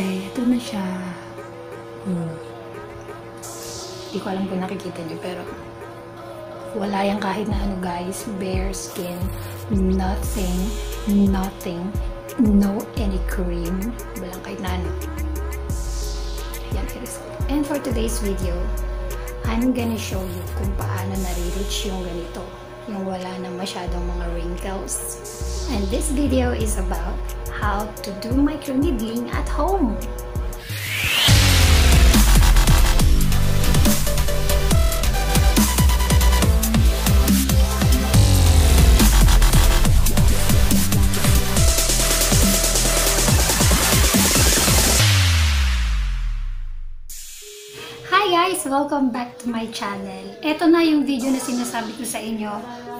ito na siya. Hindi ko alam kung nakikita niyo, pero wala yan kahit na ano, guys. Bare skin. Nothing. No any cream. Walang kahit na ano. Ayan, iris ko. And for today's video, I'm gonna show you kung paano nare-reach yung ganito. Yung wala na masyadong mga wrinkles. And this video is about how to do microneedling at home. Welcome back to my channel. Ito na yung video na sinasabi ko sa inyo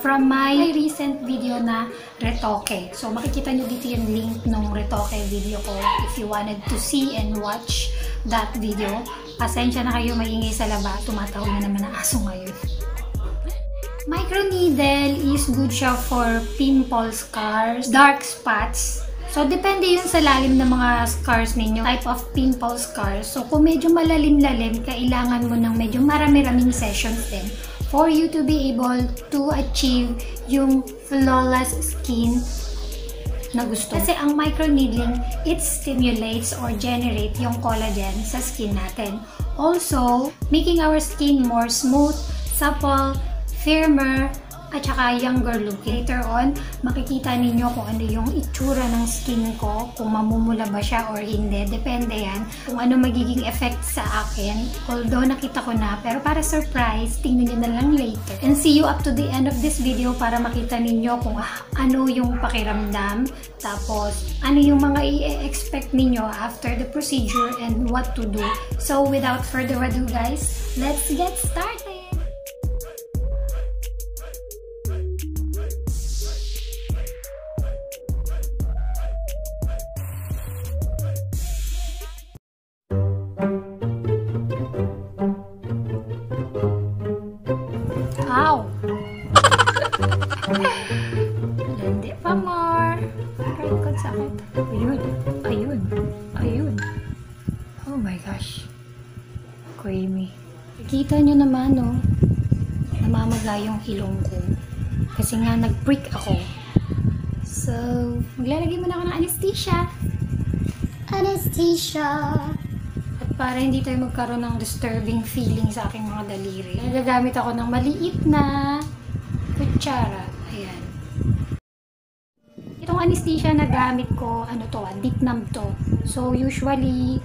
from my recent video na retoke. So makikita nyo dito yung link ng retoke video ko if you wanted to see and watch that video. Pasensya na kayo, maingay sa laba. Tumataw na naman ang aso ngayon. Microneedle is good siya for pimple scars, dark spots. So, depende yun sa lalim ng mga scars ninyo, type of pimple scars. So, kung medyo malalim-lalim, kailangan mo ng medyo marami-raming sessions din for you to be able to achieve yung flawless skin na gusto. Kasi ang microneedling, it stimulates or generate yung collagen sa skin natin. Also, making our skin more smooth, supple, firmer, at saka younger look. Later on, makikita ninyo kung ano yung itsura ng skin ko, kung mamumula ba siya or hindi, depende yan, kung ano magiging effect sa akin. Although nakita ko na, pero para surprise, tingnan nyo na lang later. And see you up to the end of this video para makita ninyo kung ano yung pakiramdam, tapos ano yung mga i-expect ninyo after the procedure and what to do. So without further ado guys, let's get started! Lende pa more. Parang kong sakit. Ayun. Oh my gosh. Creamy. Kita nyo naman, no? Namamaga yung hilong ko. Kasi nga nag-prick ako. So, maglalagay muna ako ng anesthesia. At para hindi tayo magkaroon ng disturbing feeling sa aking mga daliri, nagagamit ako ng maliit na kutsara. Ayan. Itong anesthesia na gamit ko, ano to, Ditnam to. So, usually,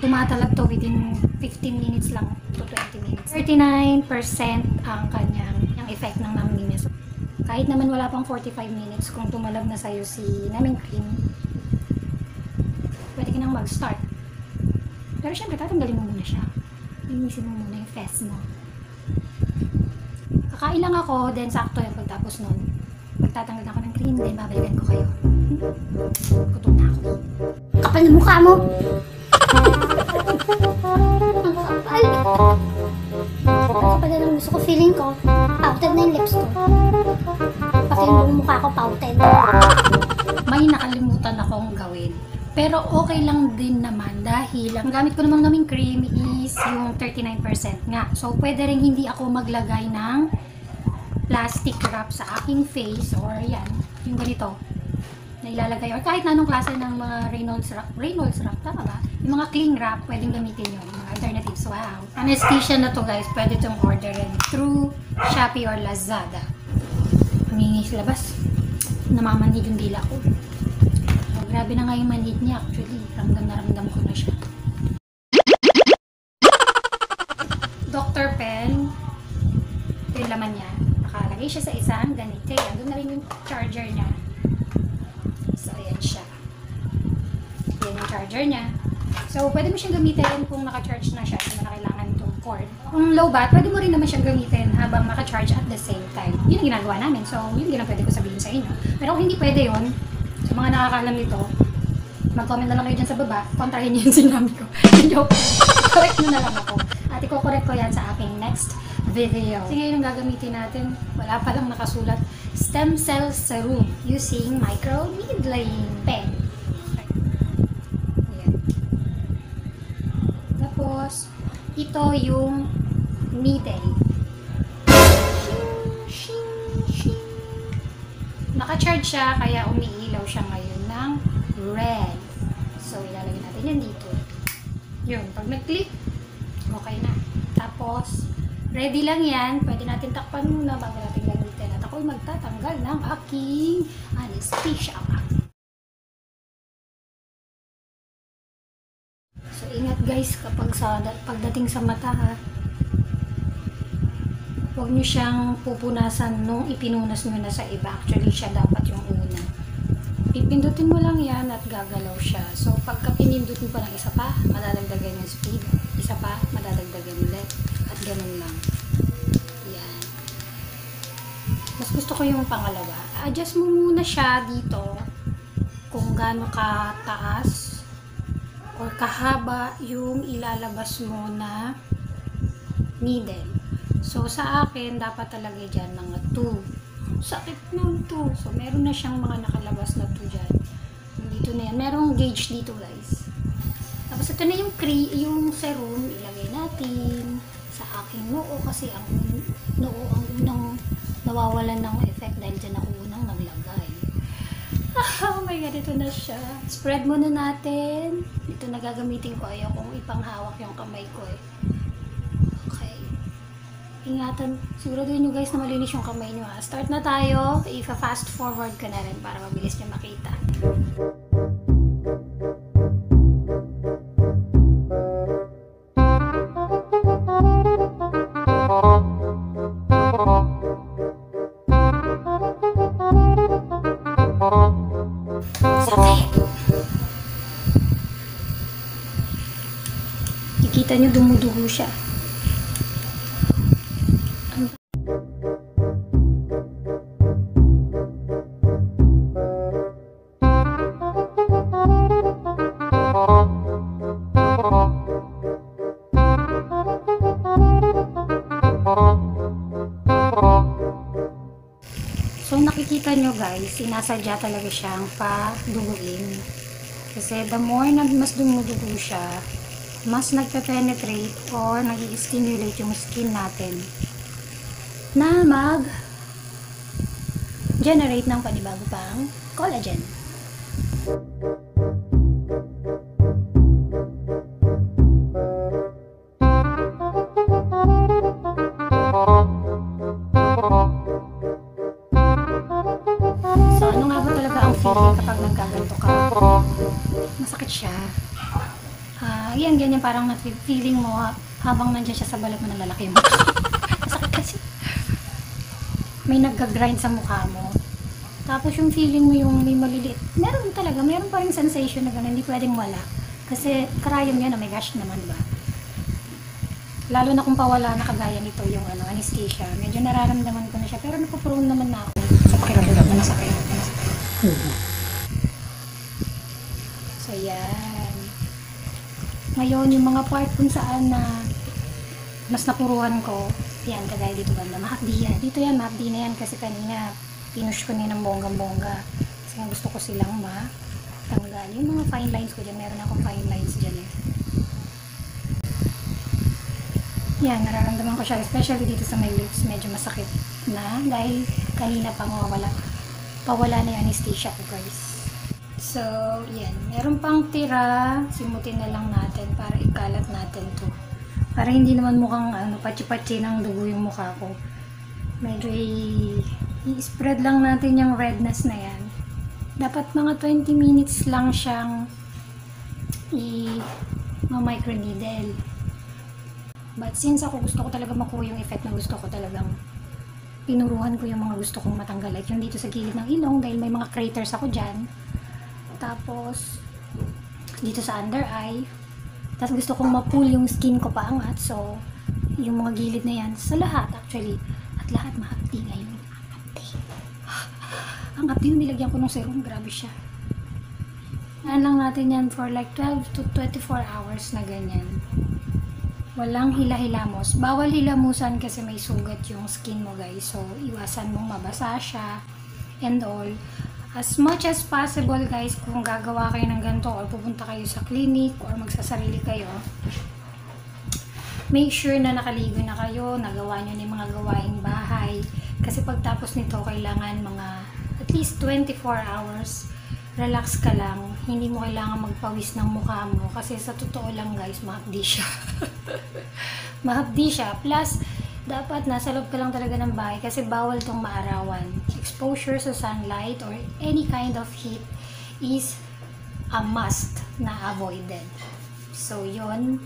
tumatalag to within 15 minutes lang to 20 minutes. 39% ang kanyang effect ng numbing niya. So, kahit naman wala pang 45 minutes kung tumalab na sa'yo si numbing cream, pwede ka nang mag-start. Pero syempre, tatanggalin mo muna siya. Linisin mo muna yung fest mo. Kakain lang ako, then sakto yung pagtapos nun. Pagtatanggal ako ng cream, then babalikan ko kayo. Kutok na ako. Kapal na mukha mo! Ang kapal! Kapal na lang gusto ko, feeling ko, pouted na yung lips ko. Pati yung mukha ko, pouted. May nakalimutan akong gawin. Pero okay lang din naman dahil ang gamit ko namang naming cream is yung 39% nga. So, pwede rin hindi ako maglagay ng plastic wrap sa aking face or yan, yung ganito na ilalagay. Or kahit na anong klase ng mga Reynolds wrap. Reynolds wrap, tama ba? Yung mga cling wrap, pwedeng gamitin yun. Mga alternatives, wow. Anesthesia na to guys, pwede itong orderin through Shopee or Lazada. Humingi sa labas. Namamanhid yung dila ko. Grabe na nga yung manhid niya actually. Ramdam na ramdam ko na siya. Dr. Pen. Ito yung laman niya. Nakalagay siya sa isang ganito. Doon na rin yung charger niya. So, ayan siya. Ayan yung charger niya. So, pwede mo siyang gamitin kung naka-charge na siya. Hindi mo na kailangan itong cord. Kung low bat, pwede mo rin naman siyang gamitin habang naka-charge at the same time. Yun ang ginagawa namin. So, yun din ang pwede ko sabihin sa inyo. Pero kung hindi pwede yun, sa mga nakakaalam nito, mag-comment na lang kayo dyan sa baba. Kontrahin niyo yung sinabi ko. Joke. Correct mo na lang ako. At i-correct ko yan sa aking next video. Kasi ngayon ang gagamitin natin, wala palang nakasulat, stem cell serum using microneedling pen. Ito yung Miday. Naka-charge siya, kaya umiilaw siya ngayon ng red. So, ilalagay natin yan dito. Yun, pag nag-click, okay na. Tapos, ready lang yan. Pwede natin takpan muna bago natin gamitin. At ako'y magtatanggal ng aking anesthesia. So, ingat guys kapag pagdating sa mata, ha. Huwag nyo siyang pupunasan nung ipinunas nyo na sa iba. Actually, siya dapat yung una. Pipindutin mo lang yan at gagalaw siya. So, pagka pinindut mo pa ng isa pa, madadagdagan yung speed. Isa pa, madadagdagan ulit. At ganun lang. Yan. Mas gusto ko yung pangalawa. Adjust mo muna siya dito kung gaano ka taas or kahaba yung ilalabas mo na needle. So, sa akin, dapat talaga dyan mga 2. Sakit ng 2. So, meron na siyang mga nakalabas na 2 dyan. Dito na yan. Merong gauge dito, guys. Tapos, ito na yung serum. Ilagay natin sa aking noo kasi ang noo ang unang nawawalan ng effect dahil dyan ako unang naglagay. Oh my God, ito na siya. Spread muna natin. Ito na gagamitin ko. Ayaw kong ipanghawak yung kamay ko eh. Okay. Ingatan. Siguraduhin nyo guys na malinis yung kamay nyo ha. Start na tayo. Ipa-fast forward ko na rin para mabilis nyo makita. Kita nyo dumudugo siya. So nakikita nyo guys, sinasadya talaga siyang paduguin. Kasi the more na mas dumudugo siya, mas nagpe-penetrate or nag-i-stimulate yung skin natin na mag-generate ng panibago pang collagen. So, ano nga ba talaga ang feeling kapag nagkaganto ka? Masakit siya. Ayan, ganyan parang feeling mo habang nandiyan siya sa balat mo ng lalaki mo. Masakit kasi. May nagka-grind sa mukha mo. Tapos yung feeling mo yung may maliliit. Meron talaga, meron pa rin sensation na gano'n. Hindi pwedeng wala. Kasi karayom yan, oh my gosh naman ba. Lalo na kung pawala na kagaya nito yung ano, anesthesia. Medyo nararamdaman ko na siya. Pero napaprone naman na ako. So pakiramdam na masakit. So yan. Ngayon, yung mga part kung saan na mas napuruhan ko, yan, kagaya dito banda, mahakdi yan. Dito yan, mahakdi na yan kasi kanina pinush ko na ng bonggang-bongga. Kasi gusto ko silang matanggal. Yung mga fine lines ko dyan, meron akong fine lines dyan eh. Yan, nararamdaman ko siya, especially dito sa my lips, medyo masakit na dahil kanina pang pawala na yung anesthesia ko guys. So, yan. Meron pang tira. Simutin na lang natin para ikalat natin to. Para hindi naman mukhang ano, patsi-patsi ng dugo yung mukha ko. Medyo i-spread lang natin yung redness na yan. Dapat mga 20 minutes lang siyang i-microneedle. But since ako gusto ko talaga makuha yung effect na gusto ko talagang pinuruhan ko yung mga gusto kong matanggal. Like yung dito sa gilid ng ilong dahil may mga craters ako dyan. Tapos, dito sa under eye. Tapos gusto kong ma-pull yung skin ko paangat. So, yung mga gilid na yan, sa lahat actually. At lahat mahapdi ngayon. Mahapdi. Ang hapdi na nilagyan ko ng serum. Grabe siya. Naan lang natin yan for like 12 to 24 hours na ganyan. Walang hila-hilamos. Bawal hilamusan kasi may sugat yung skin mo guys. So, iwasan mong mabasa siya and all. As much as possible guys, kung gagawa kayo ng ganito or pupunta kayo sa clinic or magsasarili kayo, make sure na nakaligo na kayo, nagawa nyo na yung mga gawaing bahay. Kasi pagtapos nito, kailangan mga at least 24 hours, relax ka lang. Hindi mo kailangan magpawis ng mukha mo. Kasi sa totoo lang guys, mahapdi siya. Mahapdi siya. Plus, dapat nasa loob ka lang talaga ng bahay kasi bawal tong maarawan. Exposure sa sunlight or any kind of heat is a must na avoided. So, yun.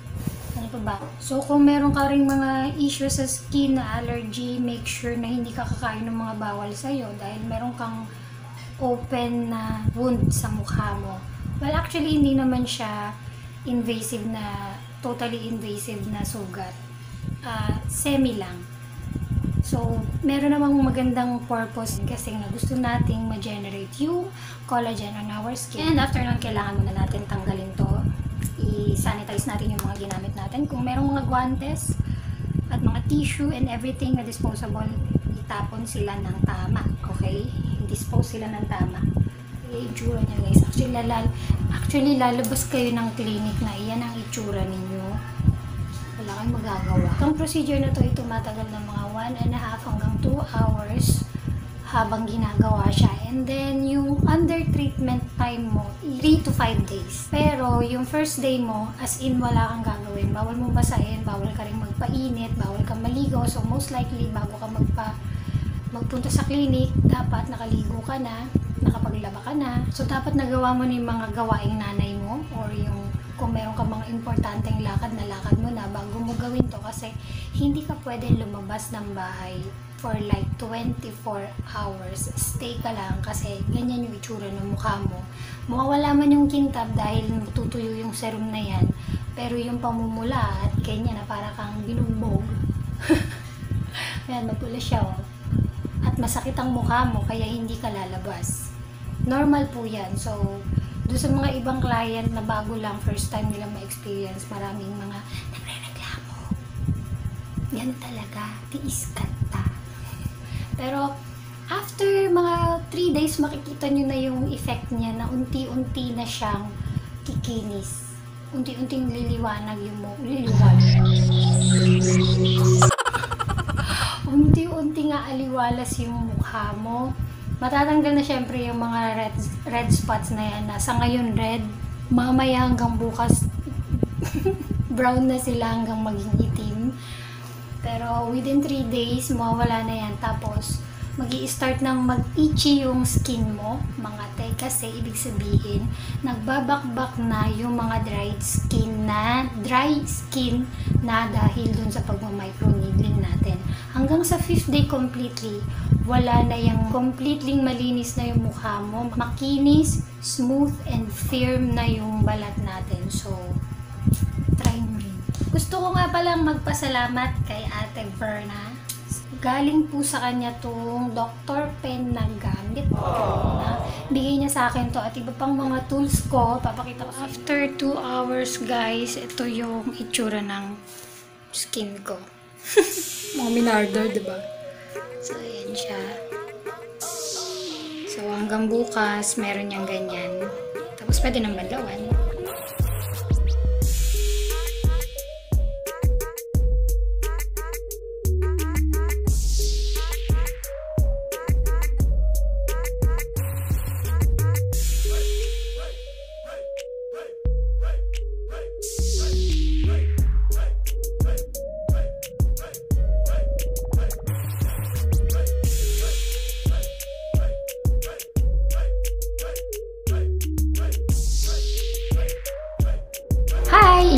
Ano pa ba? So, kung meron ka rin mga issues sa skin na allergy, make sure na hindi ka kakain ng mga bawal sa'yo dahil meron kang open na wound sa mukha mo. Well, actually, hindi naman siya invasive na, totally invasive na sugat. Semi lang. So, meron namang magandang purpose kasi nga gusto nating ma-generate yung collagen on our skin. And after nun, kailangan muna natin tanggalin to. I-sanitize natin yung mga ginamit natin. Kung merong mga guantes at mga tissue and everything na disposable, itapon sila ng tama. Okay? Dispose sila ng tama. I-itsura niya guys. Actually, lalabas kayo ng clinic na iyan ang itsura ninyo. Wala kang magagawa. Itong procedure na to ay tumatagal ng mga 1.5 hanggang 2 hours habang ginagawa siya. And then, yung under treatment time mo, 3 to 5 days. Pero, yung first day mo, as in, wala kang gagawin. Bawal mong basahin, bawal ka rin magpainit, bawal kang maligo. So, most likely, bago ka magpunta sa clinic, dapat nakaligo ka na, nakapaglaba ka na. So, dapat nagawa mo na yung mga gawaing nanay mo or yung kung meron ka mga importanteng lakad na lakad mo na bago mo gawin to kasi hindi ka pwede lumabas ng bahay for like 24 hours. Stay ka lang kasi ganyan yung itsura ng mukha mo. Mawawala man yung kintab dahil tutuyo yung serum na yan. Pero yung pamumula at ganyan na para kang binumbog. Ayan, mapula siya oh. At masakit ang mukha mo kaya hindi ka lalabas. Normal po yan. So, doon sa mga ibang client na bago lang, first time nila ma-experience, maraming mga nagre-reklamo. Yan talaga, tiis kanta. Pero, after mga 3 days, makikita nyo na yung effect niya na unti-unti na siyang kikinis. Unti-unting liliwanag yung mukha. Liliwanag. Unti-unti nga aliwalas yung mukha mo. Matatanggal na syempre yung mga red spots na yan. Sa ngayon red, mamaya hanggang bukas brown na sila hanggang maging itim. Pero within 3 days, mawawala na yan. Tapos, mag-i-start ng mag-itchy yung skin mo, mga te. Kasi ibig sabihin, nagbabakbak na yung mga dry skin na dahil dun sa pagmamicroneedling natin. Hanggang sa 5th day completely, wala na yung completely malinis na yung mukha mo. Makinis, smooth, and firm na yung balat natin. So, try mo rin. Gusto ko nga palang magpasalamat kay Ate Verna. Galing po sa kanya tong Dr. Pen na gamit ko na bigay niya sa akin to at iba pang mga tools ko. Papakita ko sa after 2 hours guys, ito yung itsura ng skin ko. Mga minardo, diba? So, ayan siya. So, hanggang bukas, meron niyang ganyan. Tapos, pwede nang banlawan.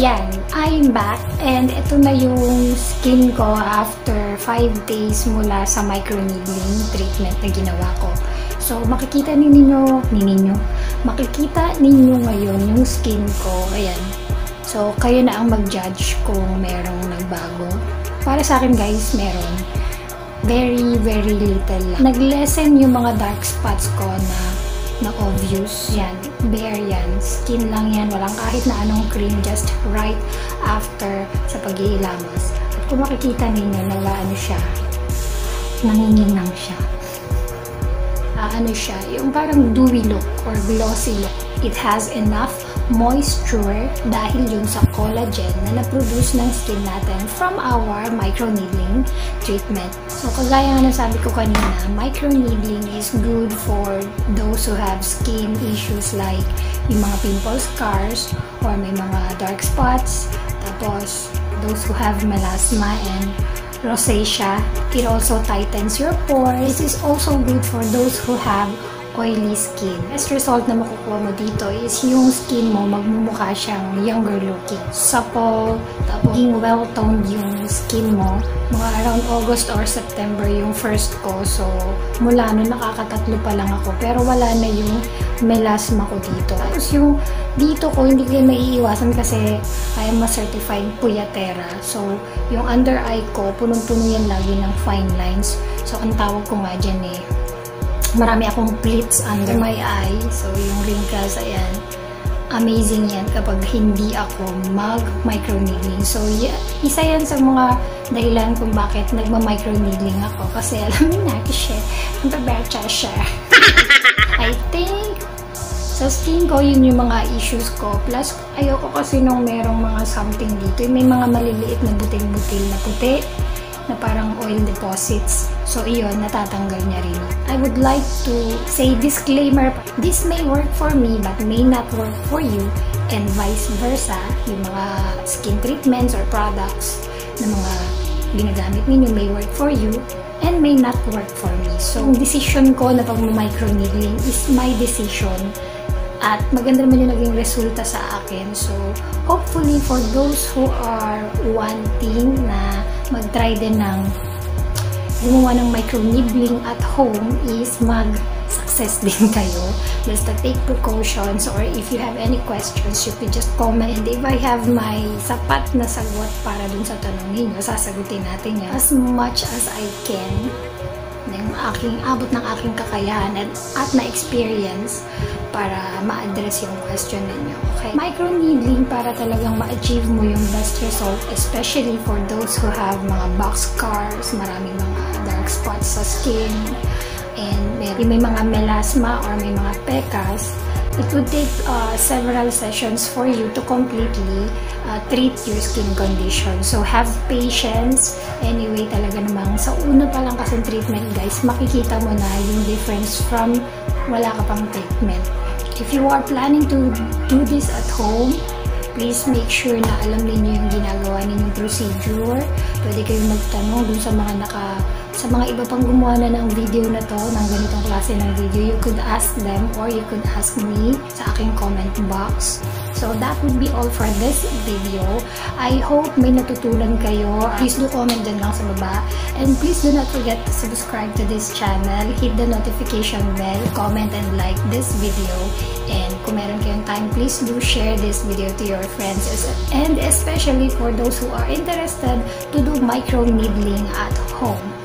Yan, I'm back and ito na yung skin ko after 5 days mula sa microneedling treatment na ginawa ko. So, makikita ninyo ngayon yung skin ko. Ayan. So, kayo na ang mag-judge kung merong nagbago. Para sa akin guys, meron. Very, very little lang. Nag-lessen yung mga dark spots ko na obvious. Yan, bare yan. Skin lang yan. Walang kahit na anong cream. Just right after sa pag-iilamos. At kung makikita ninyo, nag-ano siya, nanginginang siya. Ano siya, yung parang dewy look or glossy look. It has enough moisture dahil yun sa collagen na na-produce ng skin natin from our microneedling treatment. So, kagaya nga nasabi ko kanina, microneedling is good for those who have skin issues like yung mga pimple scars or may mga dark spots. Tapos, those who have melasma and rosacea. It also tightens your pores. This is also good for those who have oily skin. Best result na makukuha mo dito is yung skin mo magmumukha siyang younger looking. Supple, tapos well-toned yung skin mo. Mga around August or September yung first ko. So, mula nun nakakatatlo pa lang ako. Pero wala na yung melasma ko dito. Tapos yung dito ko, hindi ko maiiwasan kasi I am a certified puyatera. So, yung under eye ko, punong-puno yan lagi ng fine lines. So, ang tawag ko nga dyan eh, marami akong pleats under my eye. So, yung wrinkles, ayan. Amazing yan kapag hindi ako mag-microneedling. So, yeah, isa yan sa mga dahilan kung bakit nagma-microneedling ako. Kasi alam niyo na, kasi ang babercha siya. I think, sa skin ko, yun yung mga issues ko. Plus, ayoko kasi nung merong mga something dito. May mga maliliit na butil-butil na puti na parang oil deposits. So, iyon, natatanggal niya rin. I would like to say disclaimer, this may work for me but may not work for you and vice versa. Yung mga skin treatments or products na mga ginagamit ninyo may work for you and may not work for me. So, yung decision ko na pag-microneedling is my decision at maganda naman yung naging resulta sa akin. So, hopefully for those who are wanting na mag-try din ng gumawa ng microneedling at home is mag-success din kayo. Basta take precautions or if you have any questions, you could just comment. And if I have my sapat na sagot para dun sa tanong ninyo, sasagutin natin yan as much as I can ng aking abot ng aking kakayahan at na-experience para ma-address yung question ninyo. Okay? Microneedling para talagang ma-achieve mo yung best result, especially for those who have mga box scars, maraming mga dark spots sa skin, and may mga melasma or may mga pecas. It would take several sessions for you to completely treat your skin condition. So, have patience. Anyway, talaga namang sa una pa lang kasing treatment, guys, makikita mo na yung difference from wala ka pang treatment. If you are planning to do this at home, please make sure na alam niyo yung ginagawa ninyong procedure. Pwede kayong magtanong dun sa mga iba pang gumawa na ng video na to, ng ganitong klase ng video. You could ask them or you could ask me sa aking comment box. So, that would be all for this video. I hope may natutunan kayo. Please do comment dyan lang sa baba. And please do not forget to subscribe to this channel. Hit the notification bell. Comment and like this video. And kung meron kayong time, please do share this video to your friends. And especially for those who are interested to do microneedling at home.